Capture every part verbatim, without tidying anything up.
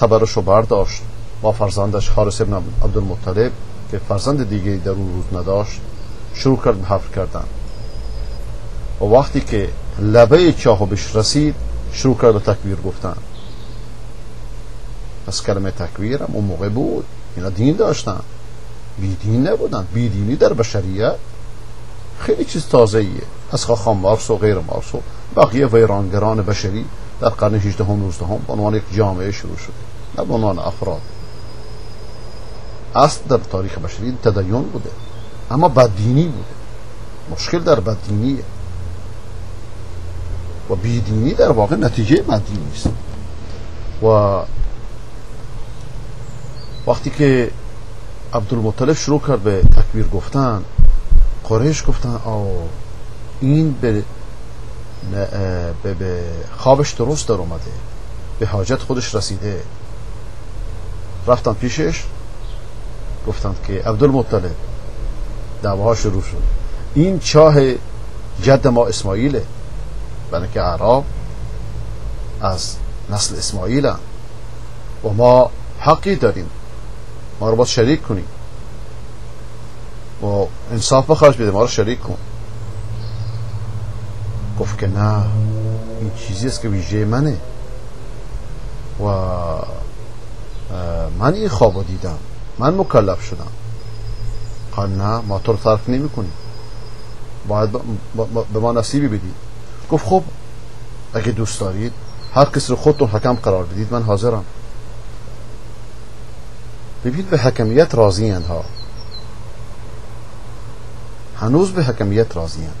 تبرش رو برداشت با فرزندش حارث ابن عبدالمطلب که فرزند دیگه در اون روز نداشت، شروع کرد به حفر کردن. و وقتی که لبه چاهو بهش رسید شروع کرد به تکبیر گفتن. پس کلمه تکبیرم اون موقع بود، اینا دین داشتن، بیدین نبودن. بیدینی در بشریت خیلی چیز تازه‌ایه. از خاخام مارس و غیر مارس و بقیه ویرانگران بشری در قرن هجده هم نوزده هم به عنوان یک جامعه شروع شده، نه به عنوان افراد. اصل در تاریخ بشری تدین بوده، اما بددینی بوده. مشکل در بددینیه و بیدینی در واقع نتیجه بددینی است. و وقتی که عبدالمطلب شروع کرد به تکبیر گفتن، قریش گفتن آه این به به خوابش درست در اومده، به حاجت خودش رسیده. رفتن پیشش گفتند که عبدالمطلب دعواها شروع شد، این چاه جد ما اسماعیله، برای که اعراب از نسل اسماعیل هم و ما حقی داریم، ما رو باید شریک کنیم و انصاف بخرج بده، ما رو شریک کن. گفت که نه، این چیزی است که ویژه منه و من این خواب رو دیدم، من مکلف شدم. قال نه، ما تو رو ترک نمی کنیم، باید به ما نصیبی بدید. گفت خب اگه دوست دارید هر کسی رو خودتون حکم قرار بدید، من حاضرم. ببین به حکمیت راضی ها، هنوز به حکمیت راضی هن.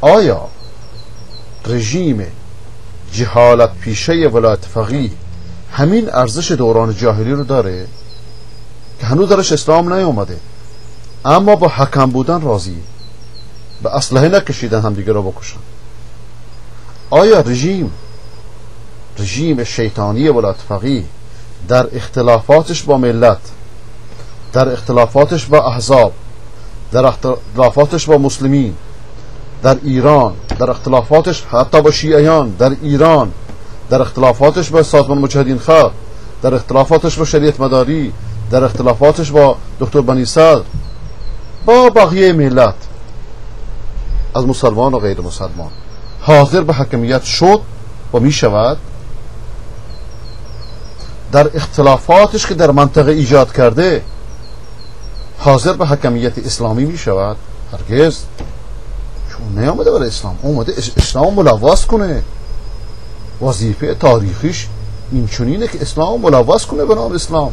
آیا رژیم جهالت پیشه ولایت فقیه همین ارزش دوران جاهلی رو داره که هنوز درش اسلام نیومده، اما با حکم بودن راضی، به اسلحه نکشیدن همدیگه رو بکشن؟ آیا رژیم رژیم شیطانی ولایت فقیه در اختلافاتش با ملت، در اختلافاتش با احزاب، در اختلافاتش با مسلمین در ایران، در اختلافاتش حتی با شیعیان در ایران، در اختلافاتش با سازمان مجاهدین خلق، در اختلافاتش با شریعت مداری، در اختلافاتش با دکتر بنی صدر، با بقیه ملت از مسلمان و غیر مسلمان، حاضر به حکمیت شد و می شود؟ در اختلافاتش که در منطقه ایجاد کرده حاضر به حکمیت اسلامی می شود؟ هرگز. چون نیامده برای اسلام، اومده اسلام ملوث کنه. وظیفه تاریخیش این چنینه که اسلام ملوث کنه به نام اسلام.